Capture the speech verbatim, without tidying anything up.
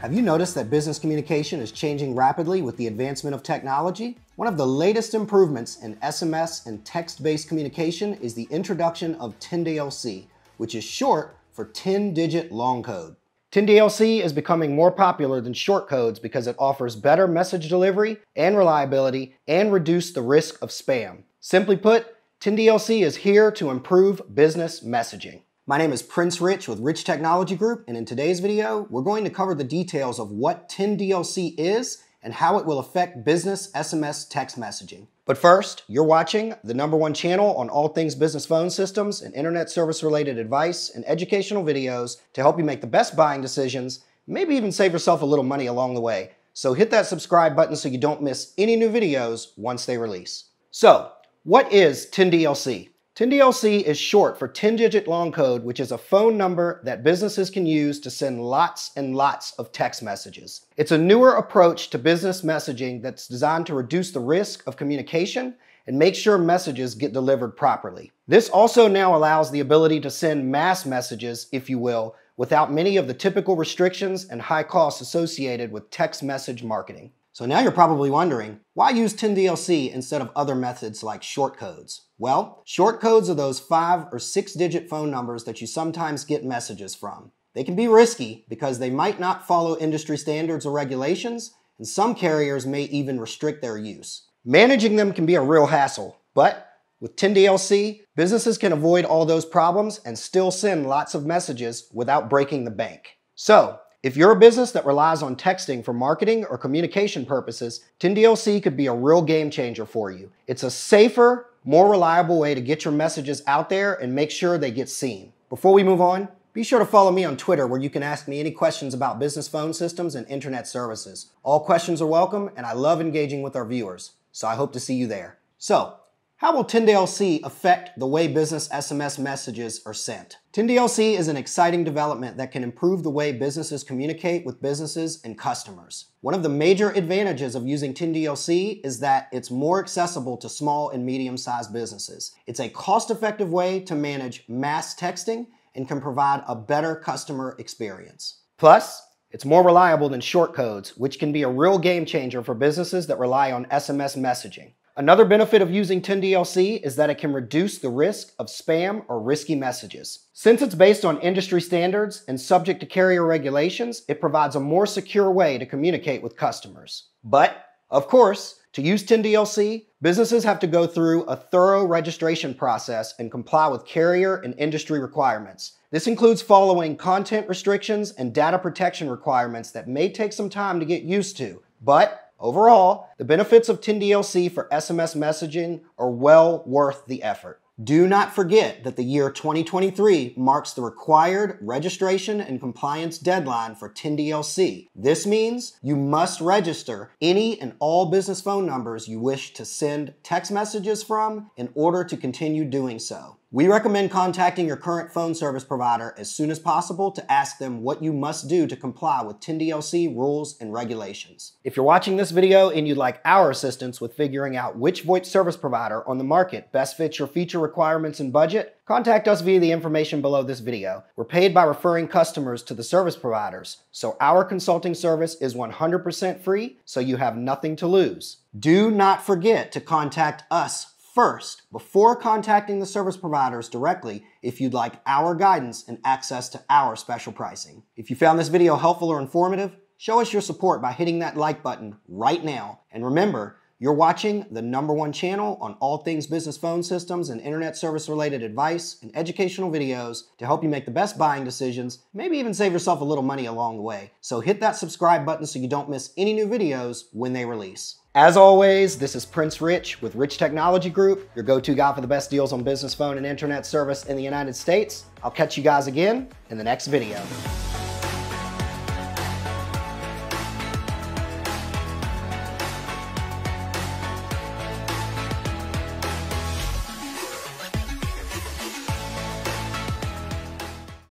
Have you noticed that business communication is changing rapidly with the advancement of technology? One of the latest improvements in S M S and text-based communication is the introduction of ten D L C, which is short for ten digit long code. ten D L C is becoming more popular than short codes because it offers better message delivery and reliability and reduce the risk of spam. Simply put, ten D L C is here to improve business messaging. My name is Prince Rich with Rich Technology Group, and in today's video, we're going to cover the details of what ten D L C is and how it will affect business S M S text messaging. But first, you're watching the number one channel on all things business phone systems and internet service-related advice and educational videos to help you make the best buying decisions, maybe even save yourself a little money along the way. So hit that subscribe button so you don't miss any new videos once they release. So, what is ten D L C? ten D L C is short for ten digit long code, which is a phone number that businesses can use to send lots and lots of text messages. It's a newer approach to business messaging that's designed to reduce the risk of communication and make sure messages get delivered properly. This also now allows the ability to send mass messages, if you will, without many of the typical restrictions and high costs associated with text message marketing. So now you're probably wondering, why use ten D L C instead of other methods like short codes? Well, short codes are those five or six digit phone numbers that you sometimes get messages from. They can be risky because they might not follow industry standards or regulations, and some carriers may even restrict their use. Managing them can be a real hassle, but with ten D L C, businesses can avoid all those problems and still send lots of messages without breaking the bank. So, if you're a business that relies on texting for marketing or communication purposes, ten D L C could be a real game changer for you. It's a safer, more reliable way to get your messages out there and make sure they get seen. Before we move on, be sure to follow me on Twitter where you can ask me any questions about business phone systems and internet services. All questions are welcome, and I love engaging with our viewers, so I hope to see you there. So, how will ten D L C affect the way business S M S messages are sent? ten D L C is an exciting development that can improve the way businesses communicate with businesses and customers. One of the major advantages of using ten D L C is that it's more accessible to small and medium-sized businesses. It's a cost-effective way to manage mass texting and can provide a better customer experience. Plus, it's more reliable than short codes, which can be a real game changer for businesses that rely on S M S messaging. Another benefit of using ten D L C is that it can reduce the risk of spam or risky messages. Since it's based on industry standards and subject to carrier regulations, it provides a more secure way to communicate with customers. But, of course, to use ten D L C, businesses have to go through a thorough registration process and comply with carrier and industry requirements. This includes following content restrictions and data protection requirements that may take some time to get used to, but overall, the benefits of ten D L C for S M S messaging are well worth the effort. Do not forget that the year twenty twenty-three marks the required registration and compliance deadline for ten D L C. This means you must register any and all business phone numbers you wish to send text messages from in order to continue doing so. We recommend contacting your current phone service provider as soon as possible to ask them what you must do to comply with ten D L C rules and regulations. If you're watching this video and you'd like our assistance with figuring out which VoIP service provider on the market best fits your feature requirements and budget, contact us via the information below this video. We're paid by referring customers to the service providers, so our consulting service is one hundred percent free, so you have nothing to lose. Do not forget to contact us first, before contacting the service providers directly if you'd like our guidance and access to our special pricing. If you found this video helpful or informative, show us your support by hitting that like button right now. And remember, you're watching the number one channel on all things business phone systems and internet service-related advice and educational videos to help you make the best buying decisions, maybe even save yourself a little money along the way. So hit that subscribe button so you don't miss any new videos when they release. As always, this is Prince Rich with Rich Technology Group, your go-to guy for the best deals on business phone and internet service in the United States. I'll catch you guys again in the next video.